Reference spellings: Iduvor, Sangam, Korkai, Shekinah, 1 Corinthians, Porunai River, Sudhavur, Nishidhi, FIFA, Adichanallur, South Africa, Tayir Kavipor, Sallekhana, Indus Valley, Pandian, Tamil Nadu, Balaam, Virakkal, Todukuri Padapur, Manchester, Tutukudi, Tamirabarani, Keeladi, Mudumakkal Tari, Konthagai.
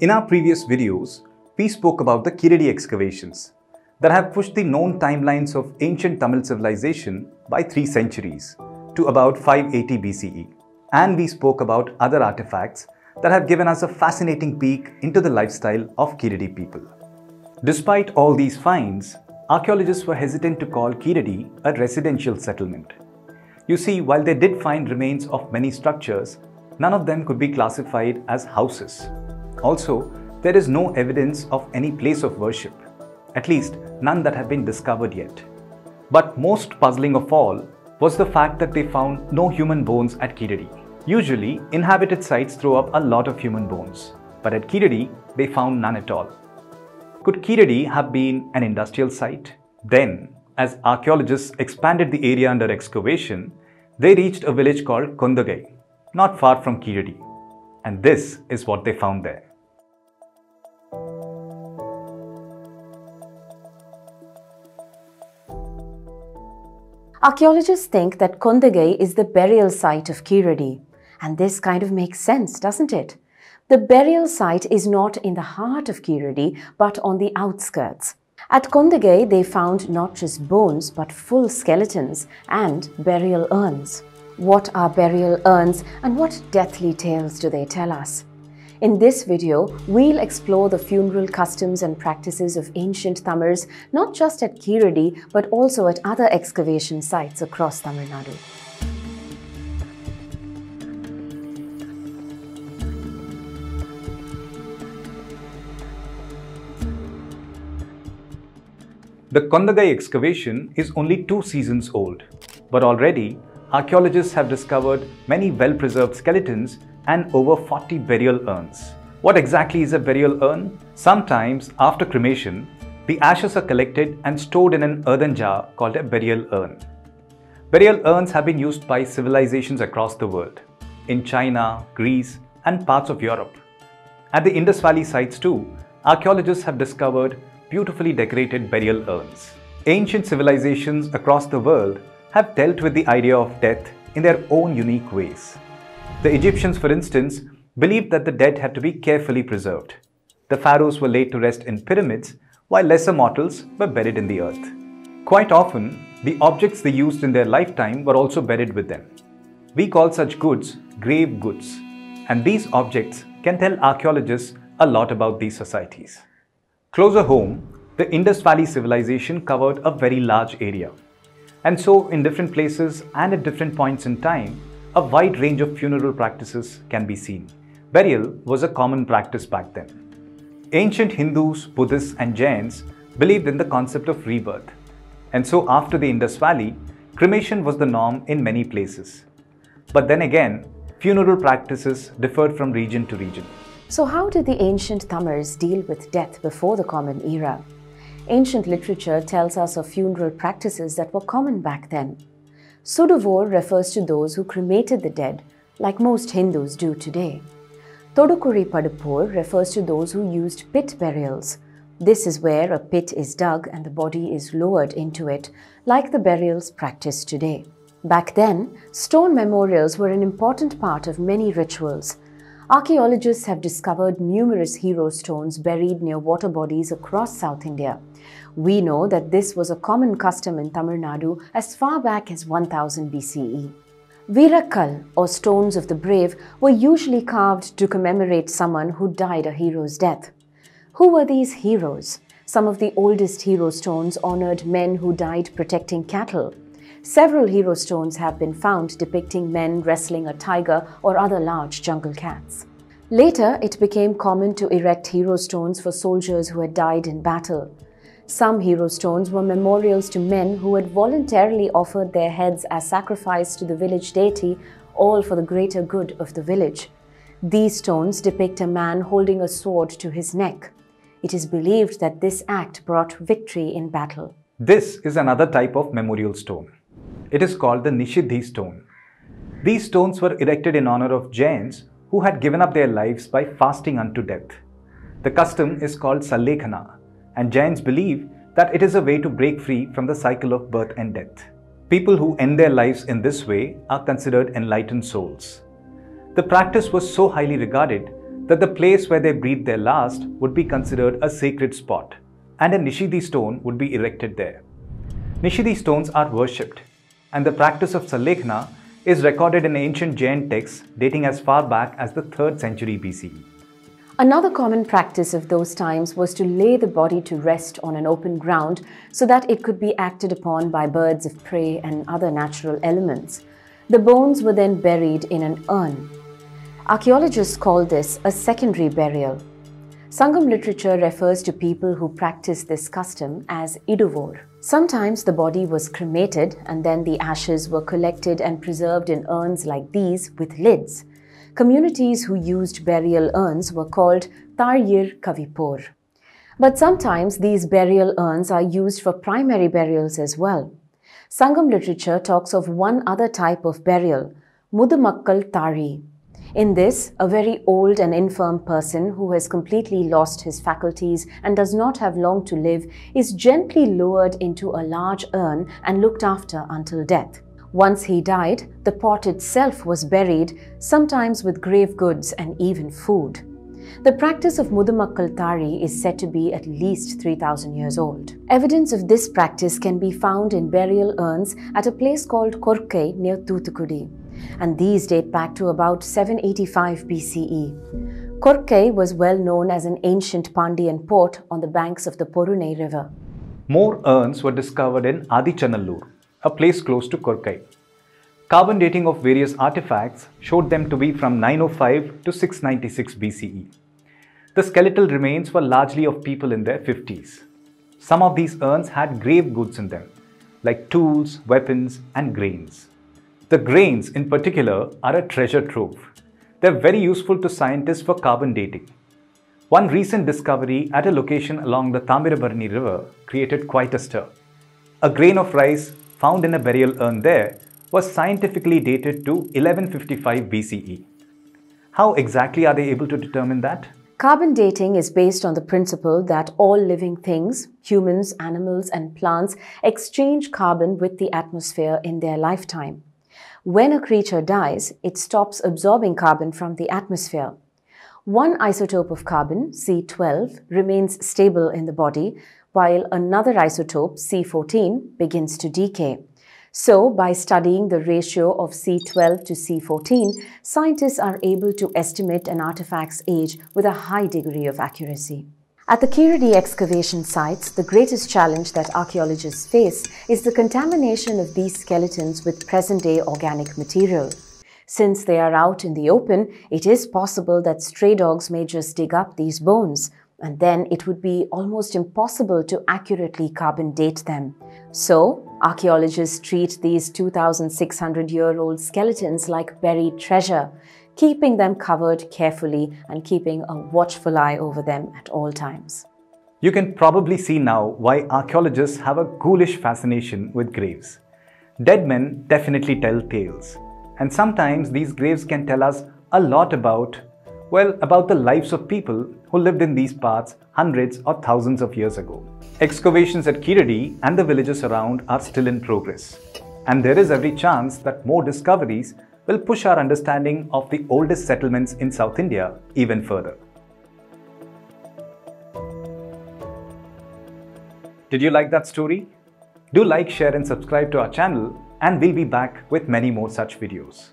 In our previous videos, we spoke about the Keeladi excavations that have pushed the known timelines of ancient Tamil civilization by 3 centuries to about 580 BCE. And we spoke about other artifacts that have given us a fascinating peek into the lifestyle of Keeladi people. Despite all these finds, archaeologists were hesitant to call Keeladi a residential settlement. You see, while they did find remains of many structures, none of them could be classified as houses. Also, there is no evidence of any place of worship, at least none that have been discovered yet. But most puzzling of all was the fact that they found no human bones at Keeladi. Usually, inhabited sites throw up a lot of human bones, but at Keeladi, they found none at all. Could Keeladi have been an industrial site? Then, as archaeologists expanded the area under excavation, they reached a village called Konthagai, not far from Keeladi. And this is what they found there. Archaeologists think that Konthagai is the burial site of Keeladi. And this kind of makes sense, doesn't it? The burial site is not in the heart of Keeladi, but on the outskirts. At Konthagai, they found not just bones, but full skeletons and burial urns. What are burial urns and what deathly tales do they tell us? In this video, we'll explore the funeral customs and practices of ancient Tamils, not just at Keeladi, but also at other excavation sites across Tamil Nadu. The Konthagai excavation is only 2 seasons old, but already, archaeologists have discovered many well-preserved skeletons and over 40 burial urns. What exactly is a burial urn? Sometimes, after cremation, the ashes are collected and stored in an earthen jar called a burial urn. Burial urns have been used by civilizations across the world, in China, Greece, and parts of Europe. At the Indus Valley sites too, archaeologists have discovered beautifully decorated burial urns. Ancient civilizations across the world have dealt with the idea of death in their own unique ways. The Egyptians, for instance, believed that the dead had to be carefully preserved. The pharaohs were laid to rest in pyramids, while lesser mortals were buried in the earth. Quite often, the objects they used in their lifetime were also buried with them. We call such goods grave goods, and these objects can tell archaeologists a lot about these societies. Closer home, the Indus Valley civilization covered a very large area. And so, in different places and at different points in time, a wide range of funeral practices can be seen. Burial was a common practice back then. Ancient Hindus, Buddhists and Jains believed in the concept of rebirth. And so after the Indus Valley, cremation was the norm in many places. But then again, funeral practices differed from region to region. So how did the ancient Tamils deal with death before the Common Era? Ancient literature tells us of funeral practices that were common back then. Sudhavur refers to those who cremated the dead, like most Hindus do today. Todukuri Padapur refers to those who used pit burials. This is where a pit is dug and the body is lowered into it, like the burials practiced today. Back then, stone memorials were an important part of many rituals. Archaeologists have discovered numerous hero stones buried near water bodies across South India. We know that this was a common custom in Tamil Nadu as far back as 1000 BCE. Virakkal, or stones of the brave, were usually carved to commemorate someone who died a hero's death. Who were these heroes? Some of the oldest hero stones honored men who died protecting cattle. Several hero stones have been found depicting men wrestling a tiger or other large jungle cats. Later, it became common to erect hero stones for soldiers who had died in battle. Some hero stones were memorials to men who had voluntarily offered their heads as sacrifice to the village deity, all for the greater good of the village. These stones depict a man holding a sword to his neck. It is believed that this act brought victory in battle. This is another type of memorial stone. It is called the Nishidhi stone. These stones were erected in honor of Jains who had given up their lives by fasting unto death. The custom is called Sallekhana, and Jains believe that it is a way to break free from the cycle of birth and death. People who end their lives in this way are considered enlightened souls. The practice was so highly regarded that the place where they breathed their last would be considered a sacred spot, and a Nishidhi stone would be erected there. Nishidhi stones are worshipped, and the practice of Sallekhana is recorded in ancient Jain texts dating as far back as the 3rd century BCE. Another common practice of those times was to lay the body to rest on an open ground so that it could be acted upon by birds of prey and other natural elements. The bones were then buried in an urn. Archaeologists call this a secondary burial. Sangam literature refers to people who practice this custom as Iduvor. Sometimes the body was cremated and then the ashes were collected and preserved in urns like these with lids. Communities who used burial urns were called Tayir Kavipor. But sometimes these burial urns are used for primary burials as well. Sangam literature talks of one other type of burial, Mudumakkal Tari. In this, a very old and infirm person who has completely lost his faculties and does not have long to live is gently lowered into a large urn and looked after until death. Once he died, the pot itself was buried, sometimes with grave goods and even food. The practice of Mudumakkal Tari is said to be at least 3,000 years old. Evidence of this practice can be found in burial urns at a place called Korkai near Tutukudi, and these date back to about 785 BCE. Korkai was well known as an ancient Pandian port on the banks of the Porunai River. More urns were discovered in Adichanallur, a place close to Korkai. Carbon dating of various artifacts showed them to be from 905 to 696 BCE. The skeletal remains were largely of people in their 50s. Some of these urns had grave goods in them, like tools, weapons, and grains. The grains in particular are a treasure trove. They're very useful to scientists for carbon dating. One recent discovery at a location along the Tamirabarani river created quite a stir. A grain of rice found in a burial urn there was scientifically dated to 1155 BCE. How exactly are they able to determine that? Carbon dating is based on the principle that all living things, humans, animals, and plants, exchange carbon with the atmosphere in their lifetime. When a creature dies, it stops absorbing carbon from the atmosphere. One isotope of carbon, C12, remains stable in the body, while another isotope, C14, begins to decay. So, by studying the ratio of C12 to C14, scientists are able to estimate an artifact's age with a high degree of accuracy. At the Keeladi excavation sites, the greatest challenge that archaeologists face is the contamination of these skeletons with present-day organic material. Since they are out in the open, it is possible that stray dogs may just dig up these bones, and then it would be almost impossible to accurately carbon date them. So, archaeologists treat these 2,600-year-old skeletons like buried treasure, keeping them covered carefully and keeping a watchful eye over them at all times. You can probably see now why archaeologists have a ghoulish fascination with graves. Dead men definitely tell tales, and sometimes these graves can tell us a lot about, well, about the lives of people who lived in these parts hundreds or thousands of years ago. Excavations at Keeladi and the villages around are still in progress, and there is every chance that more discoveries will push our understanding of the oldest settlements in South India even further. Did you like that story? Do like, share, and subscribe to our channel, and we'll be back with many more such videos.